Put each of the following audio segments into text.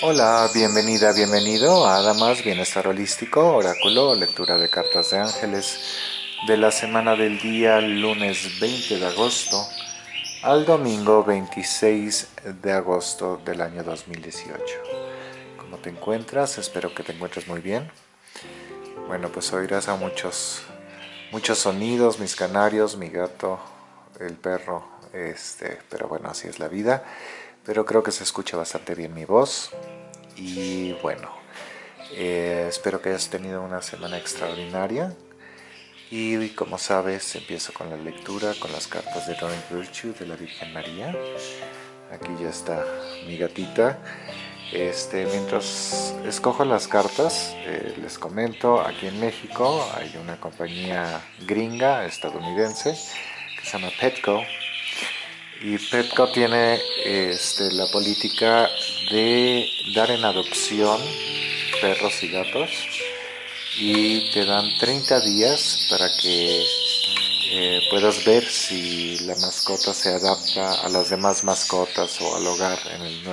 Hola, bienvenida, bienvenido a Adamas, Bienestar Holístico, Oráculo, Lectura de Cartas de Ángeles de la semana del día lunes 20 de agosto al domingo 26 de agosto del año 2018. ¿Cómo te encuentras? Espero que te encuentres muy bien. Bueno, pues oirás a muchos sonidos, mis canarios, mi gato, el perro, pero bueno, así es la vida. Pero creo que se escucha bastante bien mi voz y bueno, espero que hayas tenido una semana extraordinaria y como sabes empiezo con la lectura, con las cartas de Doreen Virtue de la Virgen María. Aquí ya está mi gatita. Mientras escojo las cartas, les comento, aquí en México hay una compañía gringa estadounidense que se llama Petco. Y Petco tiene la política de dar en adopción perros y gatos y te dan 30 días para que puedas ver si la mascota se adapta a las demás mascotas o al hogar, en el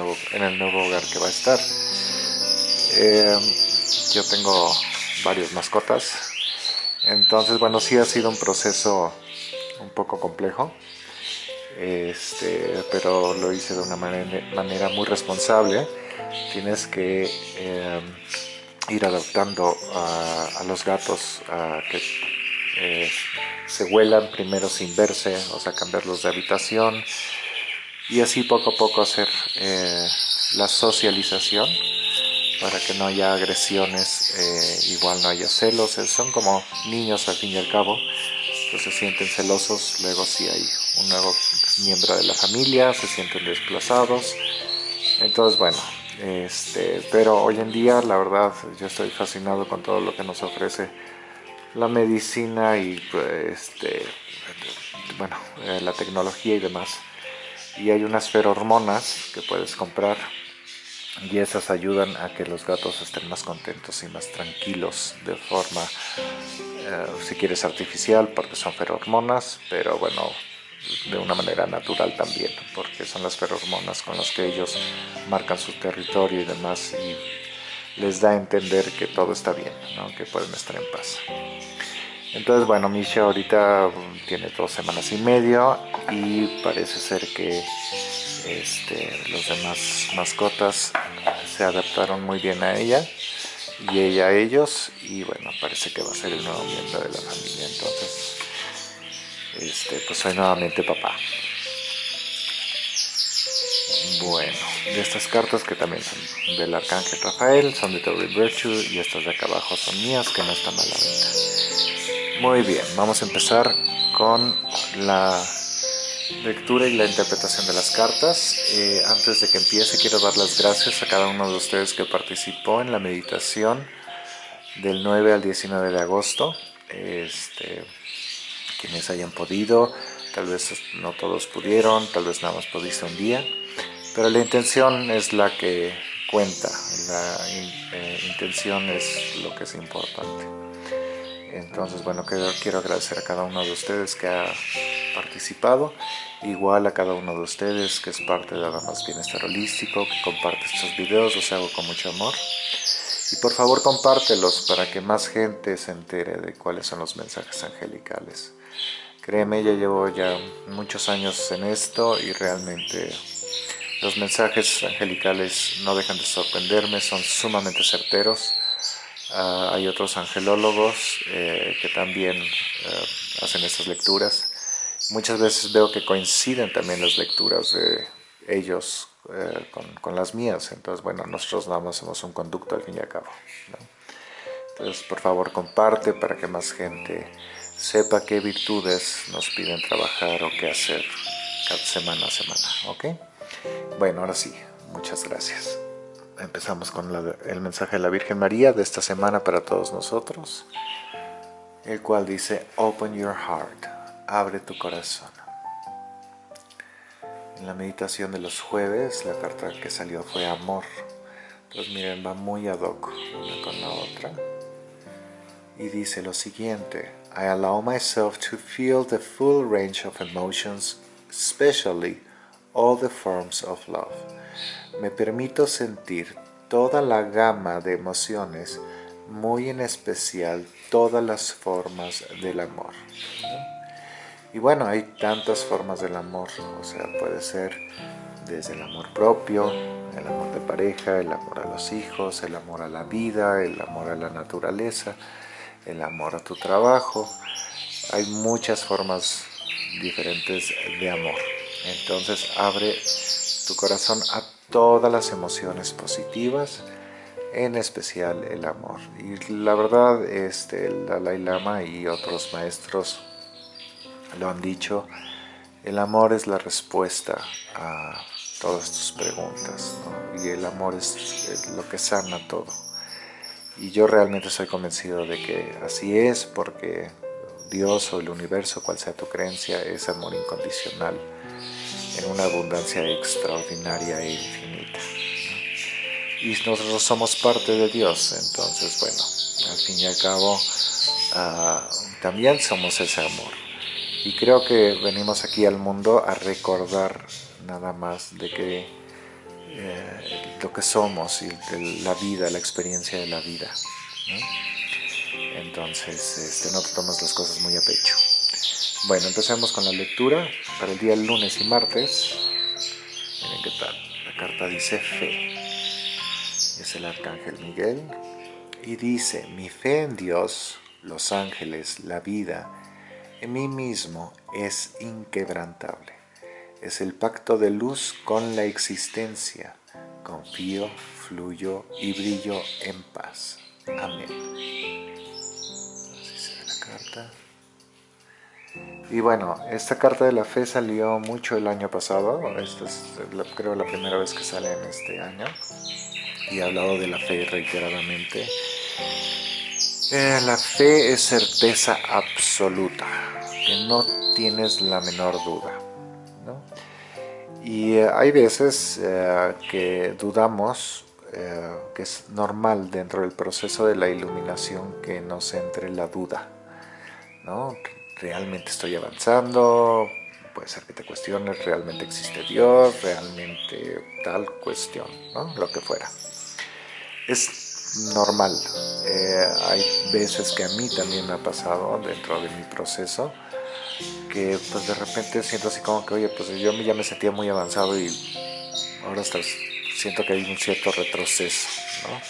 nuevo hogar que va a estar. Yo tengo varias mascotas, entonces bueno, sí ha sido un proceso un poco complejo. Pero lo hice de una manera muy responsable. Tienes que ir adoptando a los gatos que se huelan primero sin verse, o sea, cambiarlos de habitación y así poco a poco hacer la socialización para que no haya agresiones, igual no haya celos. Son como niños al fin y al cabo, entonces se sienten celosos. Luego si hay un nuevo miembro de la familia, se sienten desplazados. Entonces bueno, pero hoy en día la verdad yo estoy fascinado con todo lo que nos ofrece la medicina y bueno, la tecnología y demás. Y hay unas ferormonas que puedes comprar y esas ayudan a que los gatos estén más contentos y más tranquilos de forma, si quieres, artificial, porque son ferormonas, pero bueno, de una manera natural también, porque son las ferormonas con las que ellos marcan su territorio y demás, y les da a entender que todo está bien, ¿no? Que pueden estar en paz. Entonces bueno, Misha ahorita tiene 2 semanas y media y parece ser que los demás mascotas se adaptaron muy bien a ella y ella a ellos, y bueno, parece que va a ser el nuevo miembro de la familia. Entonces pues soy nuevamente papá. Bueno, de estas cartas, que también son del Arcángel Rafael, son de Tori Virtue, y estas de acá abajo son mías, que no están a la venta. Muy bien, vamos a empezar con la lectura y la interpretación de las cartas. Antes de que empiece, quiero dar las gracias a cada uno de ustedes que participó en la meditación del 9 al 19 de agosto. Quienes hayan podido, tal vez no todos pudieron, tal vez nada más pudiste un día, pero la intención es la que cuenta, la intención es lo que es importante. Entonces bueno, quiero agradecer a cada uno de ustedes que ha participado, igual a cada uno de ustedes que es parte de Adamas Bienestar Holístico, que comparte estos videos, los hago con mucho amor. Y por favor compártelos para que más gente se entere de cuáles son los mensajes angelicales. Créeme, ya llevo muchos años en esto y realmente los mensajes angelicales no dejan de sorprenderme, son sumamente certeros. Hay otros angelólogos que también hacen estas lecturas. Muchas veces veo que coinciden también las lecturas de ellos con las mías. Entonces bueno, nosotros nada más somos un conducto al fin y al cabo, ¿no? Entonces por favor comparte para que más gente sepa qué virtudes nos piden trabajar o qué hacer cada semana a semana, ¿ok? Bueno, ahora sí, muchas gracias. Empezamos con el mensaje de la Virgen María de esta semana para todos nosotros, el cual dice: Open your heart, abre tu corazón. En la meditación de los jueves, la carta que salió fue amor. Entonces miren, va muy ad hoc una con la otra. Y dice lo siguiente: I allow myself to feel the full range of emotions, especially all the forms of love. Me permito sentir toda la gama de emociones, muy en especial todas las formas del amor. Y bueno, hay tantas formas del amor, o sea, puede ser desde el amor propio, el amor de pareja, el amor a los hijos, el amor a la vida, el amor a la naturaleza, el amor a tu trabajo. Hay muchas formas diferentes de amor. Entonces abre tu corazón a todas las emociones positivas, en especial el amor. Y la verdad, el Dalai Lama y otros maestros lo han dicho, el amor es la respuesta a todas tus preguntas, ¿no? Y el amor es lo que sana todo. Y yo realmente soy convencido de que así es, porque Dios o el universo, cual sea tu creencia, es amor incondicional en una abundancia extraordinaria e infinita. Y nosotros somos parte de Dios, entonces, bueno, al fin y al cabo, también somos ese amor. Y creo que venimos aquí al mundo a recordar nada más de que lo que somos y de la vida, la experiencia de la vida, ¿no? Entonces, no te tomas las cosas muy a pecho. Bueno, empecemos con la lectura para el día lunes y martes. Miren qué tal. La carta dice fe. Es el Arcángel Miguel. Y dice, mi fe en Dios, los ángeles, la vida, en mí mismo es inquebrantable. Es el pacto de luz con la existencia. Confío, fluyo y brillo en paz. Amén. Y bueno, esta carta de la fe salió mucho el año pasado. Esta es, creo, la primera vez que sale en este año. Y he hablado de la fe reiteradamente. La fe es certeza absoluta, que no tienes la menor duda, ¿no? Y hay veces que dudamos, que es normal dentro del proceso de la iluminación que nos entre la duda, ¿no? ¿Realmente estoy avanzando? Puede ser que te cuestiones, ¿realmente existe Dios? ¿Realmente tal cuestión? ¿No? Lo que fuera. Es normal. Hay veces que a mí también me ha pasado dentro de mi proceso, que pues de repente siento así como que, oye, pues yo ya me sentía muy avanzado y ahora hasta siento que hay un cierto retroceso, ¿no?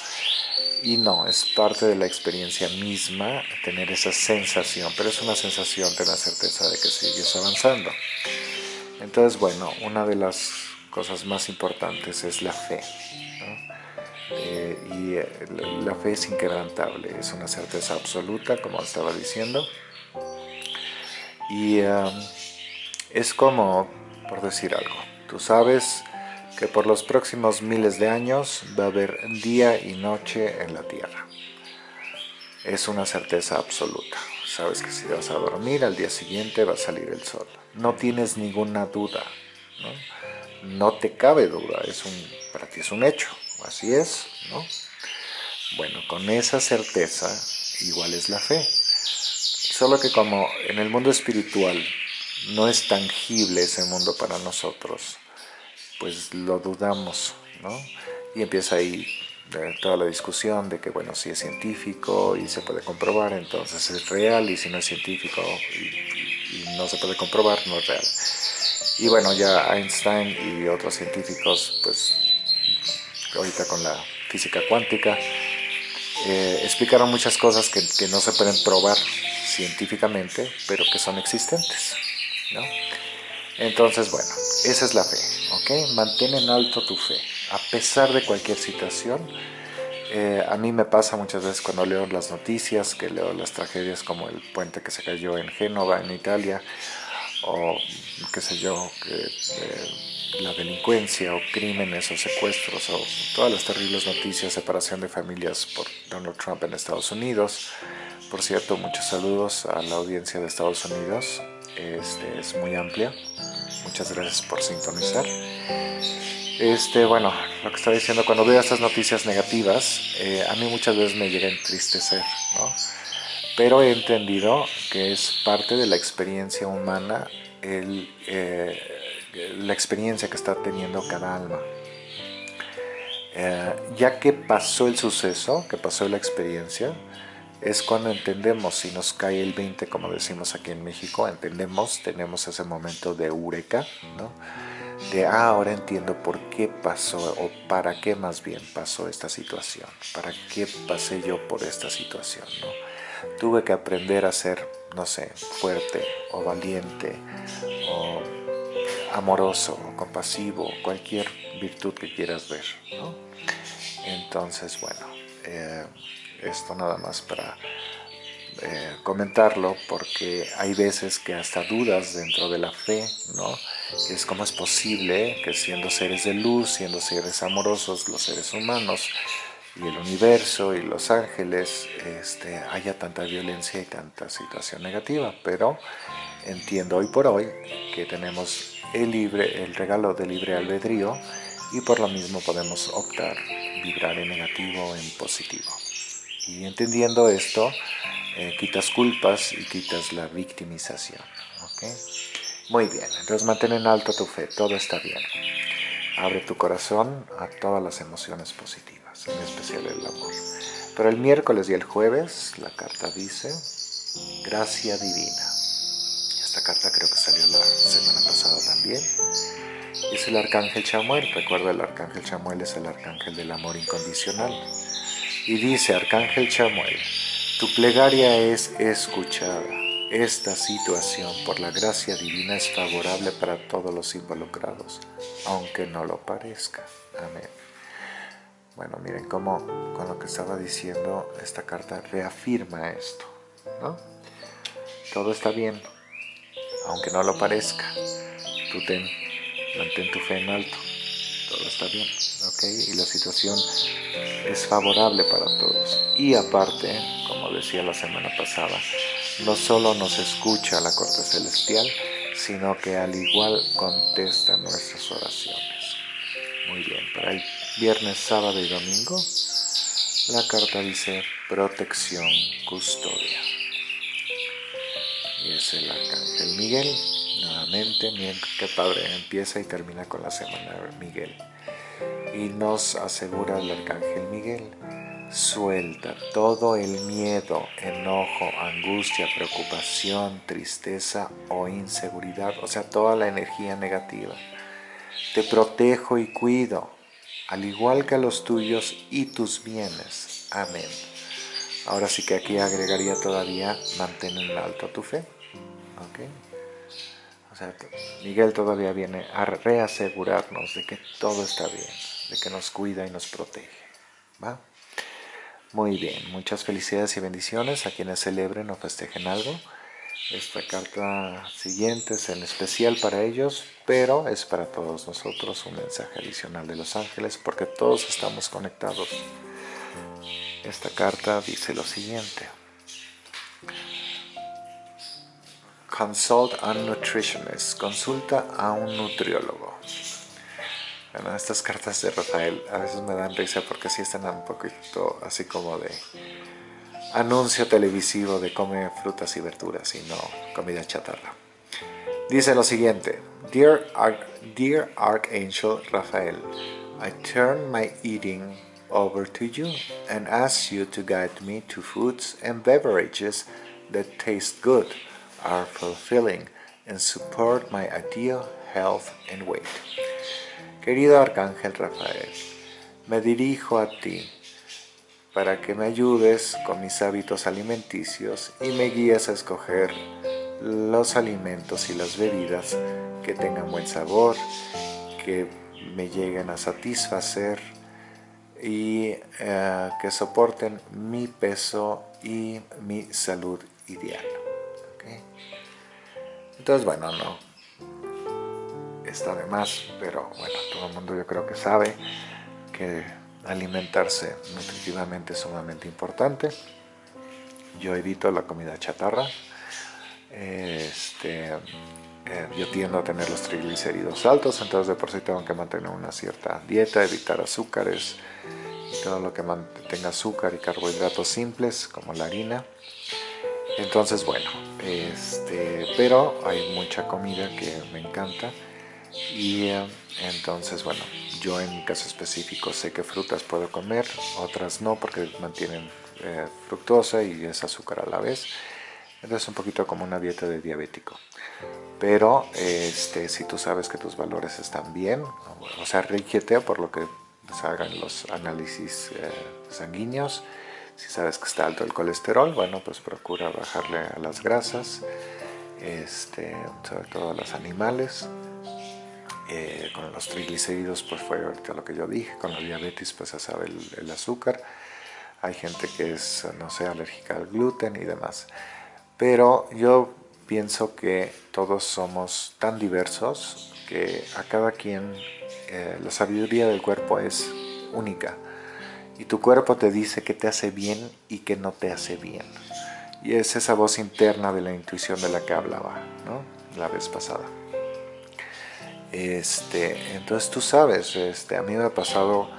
Y no, es parte de la experiencia misma tener esa sensación, pero es una sensación de la certeza de que sigues avanzando. Entonces, bueno, una de las cosas más importantes es la fe, ¿no? La fe es inquebrantable, es una certeza absoluta, como estaba diciendo. Y es como, por decir algo, tú sabes que por los próximos miles de años va a haber día y noche en la Tierra. Es una certeza absoluta. Sabes que si vas a dormir, al día siguiente va a salir el sol. No tienes ninguna duda, ¿no? No te cabe duda. Para ti es un hecho. Así es, ¿no? Bueno, con esa certeza igual es la fe. Solo que como en el mundo espiritual no es tangible ese mundo para nosotros, pues lo dudamos, ¿no? Y empieza ahí toda la discusión de que, bueno, si es científico y se puede comprobar, entonces es real, y si no es científico y no se puede comprobar, no es real. Y bueno, ya Einstein y otros científicos, pues ahorita con la física cuántica, explicaron muchas cosas que no se pueden probar científicamente, pero que son existentes, ¿no? Entonces, bueno, esa es la fe, ¿ok? Mantén en alto tu fe, a pesar de cualquier situación. A mí me pasa muchas veces cuando leo las noticias, que leo las tragedias como el puente que se cayó en Génova, en Italia, o qué sé yo, la delincuencia, o crímenes, o secuestros, o todas las terribles noticias, separación de familias por Donald Trump en Estados Unidos. Por cierto, muchos saludos a la audiencia de Estados Unidos. Es muy amplia. Muchas gracias por sintonizar. Bueno, lo que estaba diciendo, cuando veo estas noticias negativas, a mí muchas veces me llega a entristecer, ¿no? Pero he entendido que es parte de la experiencia humana, la experiencia que está teniendo cada alma. ya que pasó el suceso, que pasó la experiencia, es cuando entendemos, si nos cae el 20, como decimos aquí en México, entendemos, tenemos ese momento de eureka, ¿no? De ahora entiendo por qué pasó, o para qué más bien pasó esta situación, para qué pasé yo por esta situación, ¿no? Tuve que aprender a ser, no sé, fuerte o valiente o amoroso o compasivo, cualquier virtud que quieras ver, ¿no? Entonces, bueno, esto nada más para comentarlo, porque hay veces que hasta dudas dentro de la fe, ¿no? Es como es posible que siendo seres de luz, siendo seres amorosos, los seres humanos y el universo y los ángeles, haya tanta violencia y tanta situación negativa. Pero entiendo hoy por hoy que tenemos el regalo de libre albedrío, y por lo mismo podemos optar, vibrar en negativo o en positivo. Y entendiendo esto, quitas culpas y quitas la victimización, ¿ok? Muy bien, entonces mantén en alto tu fe, todo está bien. Abre tu corazón a todas las emociones positivas, en especial el amor. Pero el miércoles y el jueves, la carta dice, gracia divina. Esta carta creo que salió la semana pasada también. Es el Arcángel Chamuel, recuerda, el Arcángel Chamuel es el Arcángel del amor incondicional. Y dice, Arcángel Chamuel, tu plegaria es escuchada. Esta situación, por la gracia divina, es favorable para todos los involucrados, aunque no lo parezca. Amén. Bueno, miren cómo con lo que estaba diciendo, esta carta reafirma esto, ¿no? Todo está bien, aunque no lo parezca. Tú mantén tu fe en alto. Todo está bien, ¿ok? Y la situación es favorable para todos. Y aparte, como decía la semana pasada, no solo nos escucha la corte celestial, sino que al igual contesta nuestras oraciones. Muy bien, para el viernes, sábado y domingo, la carta dice protección, custodia. Y es el Arcángel Miguel. Nuevamente, miren qué padre, empieza y termina con la semana Miguel. Y nos asegura el Arcángel Miguel, suelta todo el miedo, enojo, angustia, preocupación, tristeza o inseguridad, o sea, toda la energía negativa. Te protejo y cuido, al igual que a los tuyos y tus bienes. Amén. Ahora sí que aquí agregaría todavía, mantén en alto tu fe, ¿ok? O sea, Miguel todavía viene a reasegurarnos de que todo está bien, de que nos cuida y nos protege, ¿va? Muy bien, muchas felicidades y bendiciones a quienes celebren o festejen algo. Esta carta siguiente es en especial para ellos, pero es para todos nosotros un mensaje adicional de los ángeles, porque todos estamos conectados. Esta carta dice lo siguiente. Consult a nutritionist. Consulta a un nutriólogo. Bueno, estas cartas de Rafael a veces me dan risa porque sí están un poquito así como de anuncio televisivo de come frutas y verduras y no comida chatarra. Dice lo siguiente. Dear Archangel Rafael, I turn my eating over to you and ask you to guide me to foods and beverages that taste good, are fulfilling and support my ideal health and weight. Querido Arcángel Rafael, me dirijo a ti para que me ayudes con mis hábitos alimenticios y me guíes a escoger los alimentos y las bebidas que tengan buen sabor, que me lleguen a satisfacer y que soporten mi peso y mi salud ideal. Entonces, bueno, no está de más, pero bueno, todo el mundo yo creo que sabe que alimentarse nutritivamente es sumamente importante. Yo evito la comida chatarra, yo tiendo a tener los triglicéridos altos, entonces de por sí tengo que mantener una cierta dieta, evitar azúcares, todo lo que mantenga azúcar y carbohidratos simples como la harina. Entonces, bueno, pero hay mucha comida que me encanta Y entonces, bueno, yo en mi caso específico sé que frutas puedo comer, otras no porque mantienen fructosa y es azúcar a la vez. Entonces un poquito como una dieta de diabético. Pero si tú sabes que tus valores están bien, o sea, rígete por lo que salgan los análisis sanguíneos. Si sabes que está alto el colesterol, bueno, pues procura bajarle a las grasas, sobre todo a los animales. Con los triglicéridos, pues fue ahorita lo que yo dije. Con la diabetes, pues ya sabe el azúcar. Hay gente que es, no sé, alérgica al gluten y demás. Pero yo pienso que todos somos tan diversos que a cada quien la sabiduría del cuerpo es única. Y tu cuerpo te dice qué te hace bien y qué no te hace bien. Y es esa voz interna de la intuición de la que hablaba, ¿no?, la vez pasada. Entonces tú sabes, a mí me ha pasado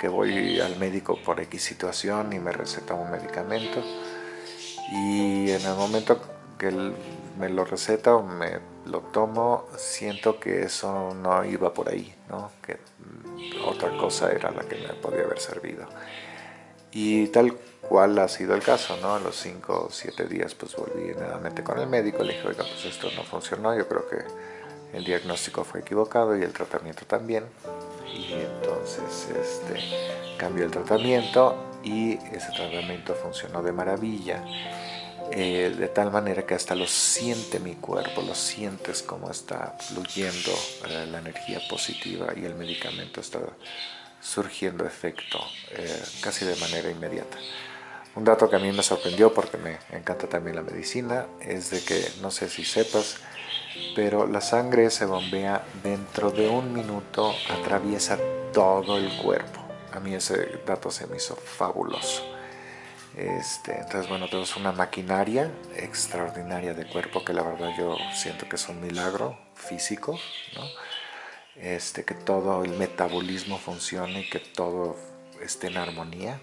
que voy al médico por X situación y me receta un medicamento. Y en el momento que él me lo receta o me lo tomo, siento que eso no iba por ahí, ¿no?, que otra cosa era la que me podía haber servido. Y tal cual ha sido el caso, ¿no? A los 5 o 7 días pues volví nuevamente con el médico, le dije, oiga, pues esto no funcionó, yo creo que el diagnóstico fue equivocado y el tratamiento también. Y entonces cambió el tratamiento y ese tratamiento funcionó de maravilla. De tal manera que hasta lo siente mi cuerpo, lo sientes como está fluyendo la energía positiva y el medicamento está surgiendo efecto casi de manera inmediata. Un dato que a mí me sorprendió, porque me encanta también la medicina, es de que, no sé si sepas, pero la sangre se bombea dentro de un minuto, atraviesa todo el cuerpo. A mí ese dato se me hizo fabuloso. Entonces, bueno, tenemos una maquinaria extraordinaria de cuerpo que la verdad yo siento que es un milagro físico, ¿no? Que todo el metabolismo funcione y que todo esté en armonía.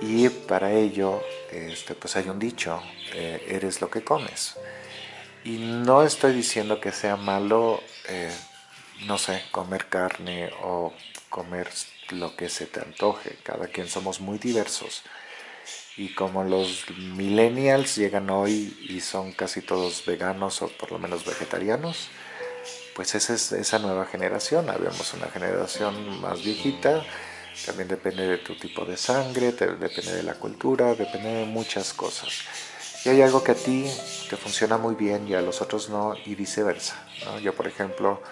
Y para ello, pues hay un dicho, eres lo que comes. Y no estoy diciendo que sea malo, no sé, comer carne o comer lo que se te antoje. Cada quien somos muy diversos. Y como los millennials llegan hoy y son casi todos veganos o por lo menos vegetarianos, pues esa es esa nueva generación. Habíamos una generación más viejita, también depende de tu tipo de sangre, depende de la cultura, depende de muchas cosas. Y hay algo que a ti te funciona muy bien y a los otros no, y viceversa, ¿no? Yo, por ejemplo,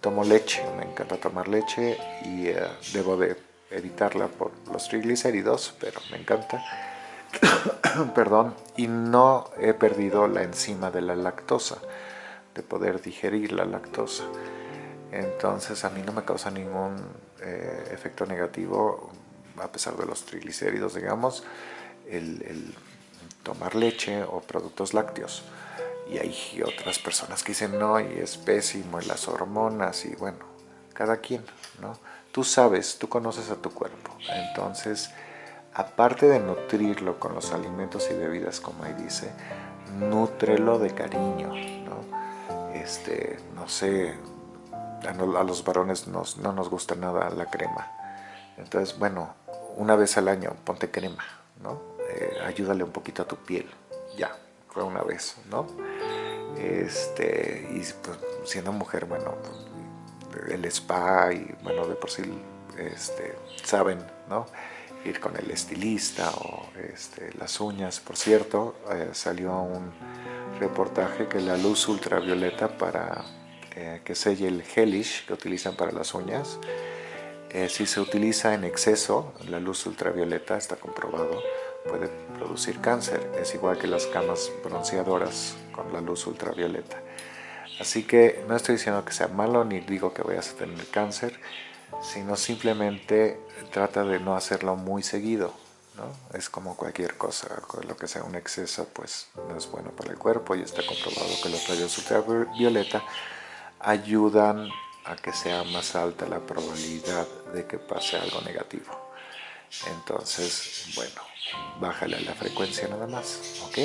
tomo leche, me encanta tomar leche y debo de evitarla por los triglicéridos, pero me encanta. Perdón, y no he perdido la enzima de la lactosa, de poder digerir la lactosa. Entonces a mí no me causa ningún efecto negativo, a pesar de los triglicéridos, digamos, el tomar leche o productos lácteos. Y hay otras personas que dicen, no, y es pésimo, y las hormonas, y bueno, cada quien, ¿no? Tú sabes, tú conoces a tu cuerpo. Entonces, aparte de nutrirlo con los alimentos y bebidas, como ahí dice, nútrelo de cariño, ¿no? No sé, a los varones no nos gusta nada la crema. Entonces, bueno, una vez al año ponte crema, ¿no? Ayúdale un poquito a tu piel, ya, fue una vez, ¿no? Y pues, siendo mujer, bueno, el spa y bueno, de por sí saben, ¿no?, ir con el estilista o las uñas. Por cierto, salió un reportaje que la luz ultravioleta para que selle el gelish que utilizan para las uñas, si se utiliza en exceso, la luz ultravioleta, está comprobado, puede producir cáncer. Es igual que las camas bronceadoras con la luz ultravioleta. Así que no estoy diciendo que sea malo, ni digo que vayas a tener cáncer, sino simplemente trata de no hacerlo muy seguido, ¿no? Es como cualquier cosa, lo que sea un exceso pues no es bueno para el cuerpo, y está comprobado que los rayos ultravioleta ayudan a que sea más alta la probabilidad de que pase algo negativo. Entonces, bueno, bájale a la frecuencia nada más, ¿ok?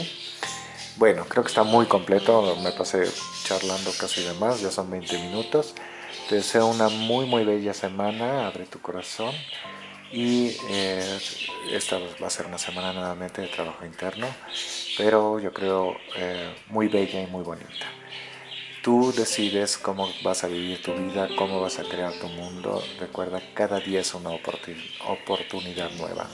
Bueno, creo que está muy completo, me pasé charlando casi de más, ya son 20 minutos. Te deseo una muy muy bella semana, abre tu corazón. Y esta va a ser una semana nuevamente de trabajo interno, pero yo creo muy bella y muy bonita. Tú decides cómo vas a vivir tu vida, cómo vas a crear tu mundo. Recuerda, cada día es una oportunidad nueva.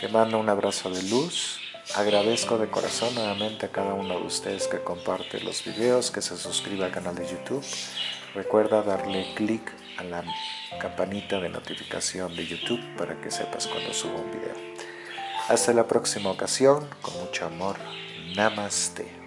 Te mando un abrazo de luz. Agradezco de corazón nuevamente a cada uno de ustedes que comparte los videos, que se suscribe al canal de YouTube. Recuerda darle clic a la campanita de notificación de YouTube para que sepas cuando subo un video. Hasta la próxima ocasión, con mucho amor. Namaste.